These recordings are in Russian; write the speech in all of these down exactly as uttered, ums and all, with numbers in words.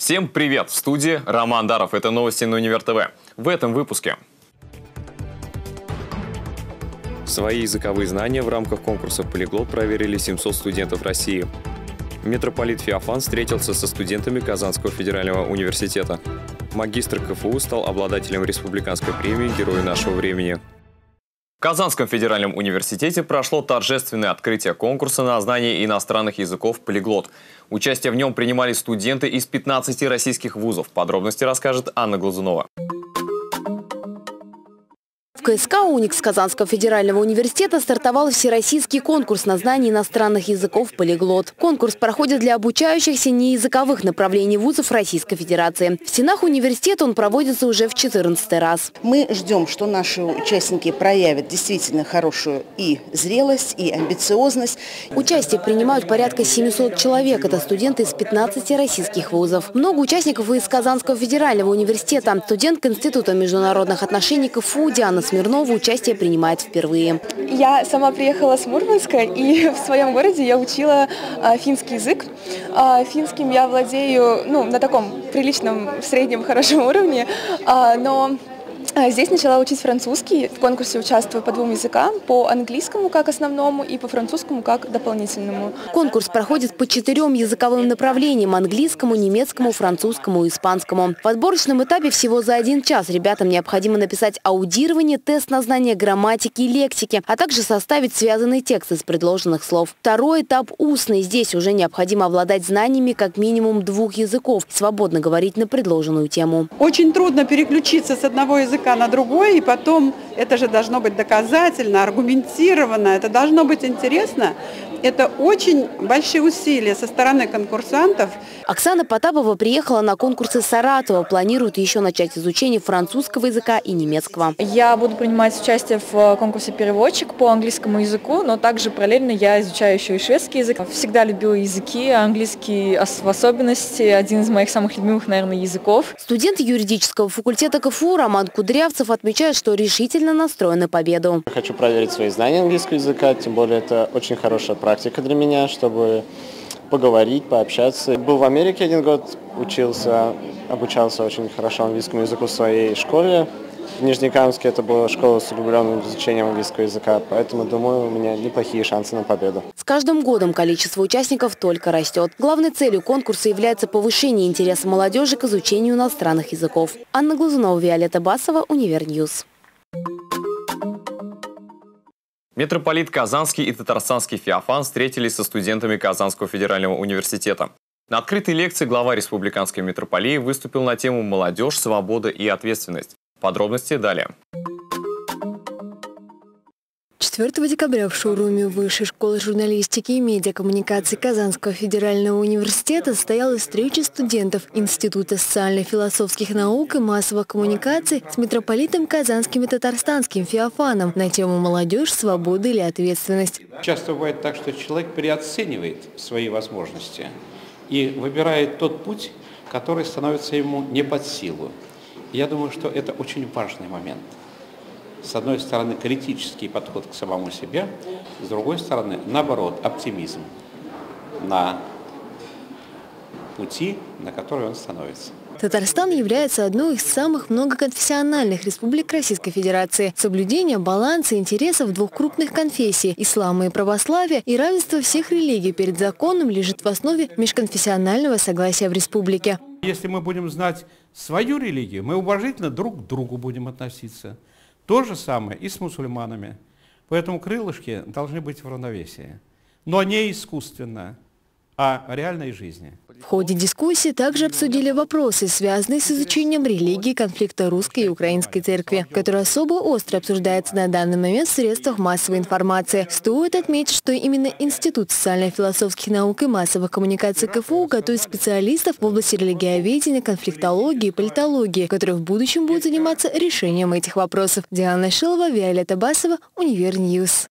Всем привет! В студии Роман Даров. Это новости на Универ ТВ. В этом выпуске. Свои языковые знания в рамках конкурса «Полиглот» проверили семьсот студентов России. Митрополит Феофан встретился со студентами Казанского федерального университета. Магистр КФУ стал обладателем республиканской премии «Герой нашего времени». В Казанском федеральном университете прошло торжественное открытие конкурса на знание иностранных языков «Полиглот». Участие в нем принимали студенты из пятнадцати российских вузов. Подробности расскажет Анна Глазунова. В КСК УНИКС Казанского федерального университета стартовал всероссийский конкурс на знание иностранных языков «Полиглот». Конкурс проходит для обучающихся неязыковых направлений вузов Российской Федерации. В стенах университета он проводится уже в четырнадцатый раз. Мы ждем, что наши участники проявят действительно хорошую и зрелость, и амбициозность. Участие принимают порядка семисот человек. Это студенты из пятнадцати российских вузов. Много участников из Казанского федерального университета. Студентка Института международных отношений КФУ Диана Смирнова участие принимает впервые. Я сама приехала с Мурманска, и в своем городе я учила а, финский язык. А, финским я владею ну, на таком приличном, среднем, хорошем уровне, а, но... Здесь начала учить французский. В конкурсе участвую по двум языкам, по английскому как основному и по французскому как дополнительному. Конкурс проходит по четырем языковым направлениям – английскому, немецкому, французскому и испанскому. В отборочном этапе всего за один час ребятам необходимо написать аудирование, тест на знание грамматики и лексики, а также составить связанный текст из предложенных слов. Второй этап – устный. Здесь уже необходимо обладать знаниями как минимум двух языков, свободно говорить на предложенную тему. Очень трудно переключиться с одного языка на другой, и потом это же должно быть доказательно, аргументировано, это должно быть интересно. Это очень большие усилия со стороны конкурсантов. Оксана Потапова приехала на конкурсы Саратова. Планирует еще начать изучение французского языка и немецкого. Я буду принимать участие в конкурсе «Переводчик» по английскому языку, но также параллельно я изучаю еще и шведский язык. Всегда любила языки, английский в особенности. Один из моих самых любимых, наверное, языков. Студент юридического факультета КФУ Роман Кудрявцев отмечает, что решительно настроен на победу. Хочу проверить свои знания английского языка, тем более это очень хорошая практика. Практика для меня, чтобы поговорить, пообщаться. Был в Америке один год, учился, обучался очень хорошо английскому языку в своей школе. В Нижнекамске это была школа с углубленным изучением английского языка, поэтому, думаю, у меня неплохие шансы на победу. С каждым годом количество участников только растет. Главной целью конкурса является повышение интереса молодежи к изучению иностранных языков. Анна Глазунова, Виолетта Басова, Универ Ньюс. Митрополит Казанский и Татарстанский Феофан встретились со студентами Казанского федерального университета. На открытой лекции глава республиканской митрополии выступил на тему «Молодежь, свобода и ответственность». Подробности далее. четвёртого декабря в шоуруме Высшей школы журналистики и медиакоммуникаций Казанского федерального университета состоялась встреча студентов Института социально-философских наук и массовых коммуникаций с митрополитом Казанским и Татарстанским Феофаном на тему «Молодежь, свобода или ответственность». Часто бывает так, что человек переоценивает свои возможности и выбирает тот путь, который становится ему не под силу. Я думаю, что это очень важный момент. С одной стороны, критический подход к самому себе, с другой стороны, наоборот, оптимизм на пути, на который он становится. Татарстан является одной из самых многоконфессиональных республик Российской Федерации. Соблюдение баланса интересов двух крупных конфессий – ислама и православия, и равенство всех религий перед законом лежит в основе межконфессионального согласия в республике. Если мы будем знать свою религию, мы уважительно друг к другу будем относиться. То же самое и с мусульманами. Поэтому крылышки должны быть в равновесии. Но не искусственно, а реальной жизни. В ходе дискуссии также обсудили вопросы, связанные с изучением религии конфликта русской и украинской церкви, который особо остро обсуждается на данный момент в средствах массовой информации. Стоит отметить, что именно Институт социально-философских наук и массовых коммуникаций КФУ готовит специалистов в области религиоведения, конфликтологии и политологии, которые в будущем будут заниматься решением этих вопросов. Диана Шилова, Виолетта Басова, Универ Ньюс.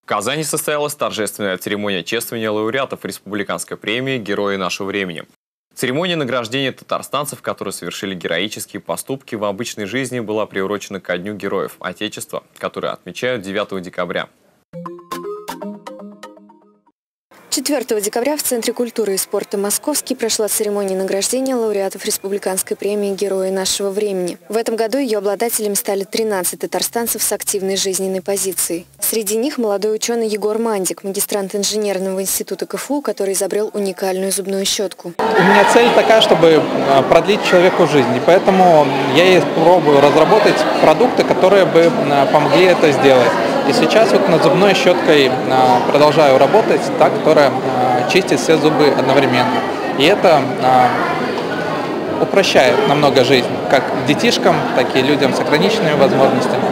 В Казани состоялась торжественная церемония чествования лауреатов республиканской премии «Герои нашего времени». Церемония награждения татарстанцев, которые совершили героические поступки в обычной жизни, была приурочена ко Дню Героев Отечества, который отмечают девятого декабря. четвёртого декабря в Центре культуры и спорта Московский прошла церемония награждения лауреатов Республиканской премии «Герои нашего времени». В этом году ее обладателями стали тринадцать татарстанцев с активной жизненной позицией. Среди них молодой ученый Егор Мандик, магистрант Инженерного института КФУ, который изобрел уникальную зубную щетку. У меня цель такая, чтобы продлить человеку жизнь, и поэтому я и пробую разработать продукты, которые бы помогли это сделать. И сейчас вот над зубной щеткой продолжаю работать, та, которая чистит все зубы одновременно. И это упрощает намного жизнь, как детишкам, так и людям с ограниченными возможностями.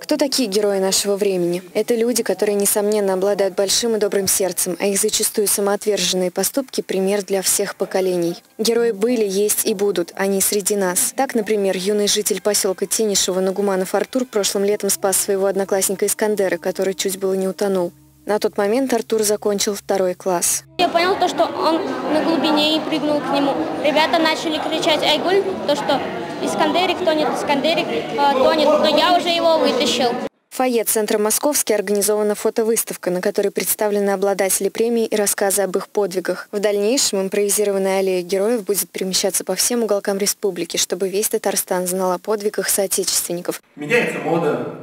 Кто такие герои нашего времени? Это люди, которые, несомненно, обладают большим и добрым сердцем, а их зачастую самоотверженные поступки – пример для всех поколений. Герои были, есть и будут, они среди нас. Так, например, юный житель поселка Тенишева Нагуманов Артур прошлым летом спас своего одноклассника Искандера, который чуть было не утонул. На тот момент Артур закончил второй класс. Я понял то, что он на глубине и прыгнул к нему. Ребята начали кричать «Айгуль!», то, что... Искандерик тонет, Искандерик тонет, но я уже его вытащил. В фойе Центра Московский организована фотовыставка, на которой представлены обладатели премии и рассказы об их подвигах. В дальнейшем импровизированная аллея героев будет перемещаться по всем уголкам республики, чтобы весь Татарстан знал о подвигах соотечественников. Меняется мода,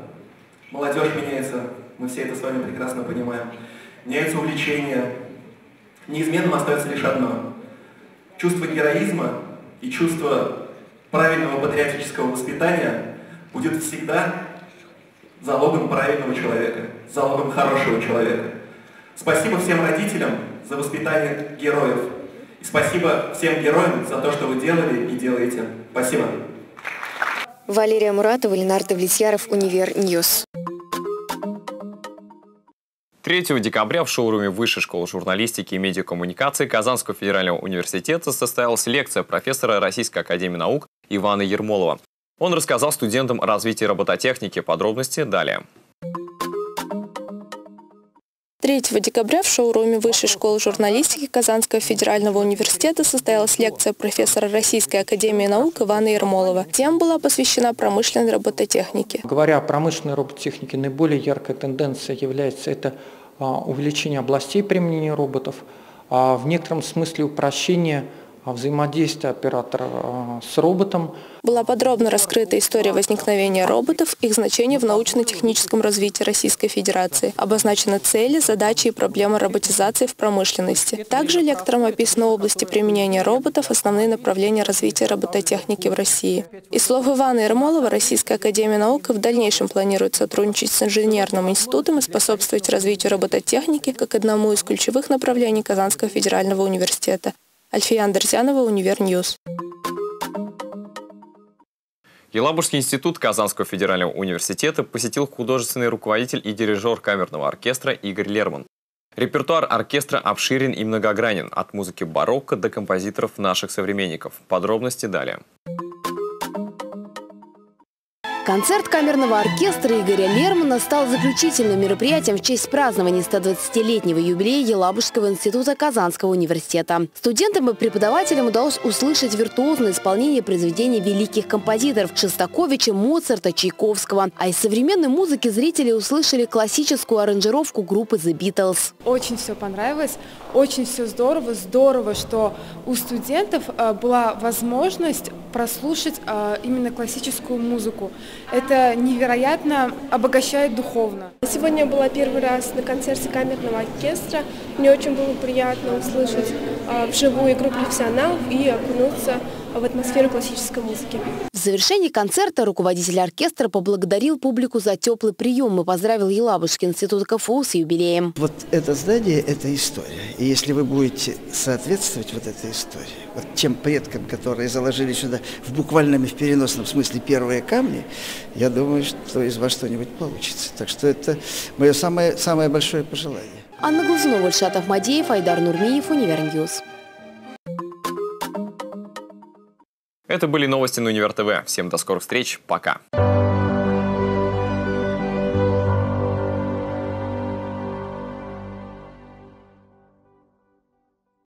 молодежь меняется, мы все это с вами прекрасно понимаем. Меняются увлечения, неизменным остается лишь одно – чувство героизма и чувство правильного патриотического воспитания будет всегда залогом правильного человека, залогом хорошего человека. Спасибо всем родителям за воспитание героев. И спасибо всем героям за то, что вы делали и делаете. Спасибо. Валерия Муратова, Ленар Давлетьяров, Универ Ньюс. третьего декабря в шоуруме Высшей школы журналистики и медиакоммуникаций Казанского федерального университета состоялась лекция профессора Российской академии наук Ивана Ермолова. Он рассказал студентам о развитии робототехники. Подробности далее. третьего декабря в шоуруме Высшей школы журналистики Казанского федерального университета состоялась лекция профессора Российской академии наук Ивана Ермолова. Тема была посвящена промышленной робототехнике. Говоря о промышленной робототехнике, наиболее яркая тенденция является это увеличение областей применения роботов, а в некотором смысле упрощение взаимодействие оператора с роботом. Была подробно раскрыта история возникновения роботов, их значение в научно-техническом развитии Российской Федерации. Обозначены цели, задачи и проблемы роботизации в промышленности. Также лектором описаны области применения роботов, основные направления развития робототехники в России. Из слов Ивана Ермолова, Российская академия наук в дальнейшем планирует сотрудничать с Инженерным институтом и способствовать развитию робототехники как одному из ключевых направлений Казанского федерального университета. Альфия Андерсянова, Универ Ньюс. Елабужский институт Казанского федерального университета посетил художественный руководитель и дирижер камерного оркестра Игорь Лерман. Репертуар оркестра обширен и многогранен, от музыки барокко до композиторов наших современников. Подробности далее. Концерт камерного оркестра Игоря Лермана стал заключительным мероприятием в честь празднования стодвадцатилетнего юбилея Елабужского института Казанского университета. Студентам и преподавателям удалось услышать виртуозное исполнение произведений великих композиторов Шостаковича, Моцарта, Чайковского. А из современной музыки зрители услышали классическую аранжировку группы The Beatles. Очень все понравилось, очень все здорово. Здорово, что у студентов была возможность прослушать именно классическую музыку. Это невероятно обогащает духовно. Сегодня я была первый раз на концерте камерного оркестра. Мне очень было приятно услышать вживую игру профессионалов и окунуться в атмосферу классической музыки. В завершении концерта руководитель оркестра поблагодарил публику за теплый прием и поздравил Елабужский институт КФУ с юбилеем. Вот это здание – это история. И если вы будете соответствовать вот этой истории, вот тем предкам, которые заложили сюда в буквальном и в переносном смысле первые камни, я думаю, что из вас что-нибудь получится. Так что это мое самое, самое большое пожелание. Анна Глазунова, Шатахмадеев, Айдар Нурмиев, Универньюз. Это были новости на Универ ТВ. Всем до скорых встреч. Пока.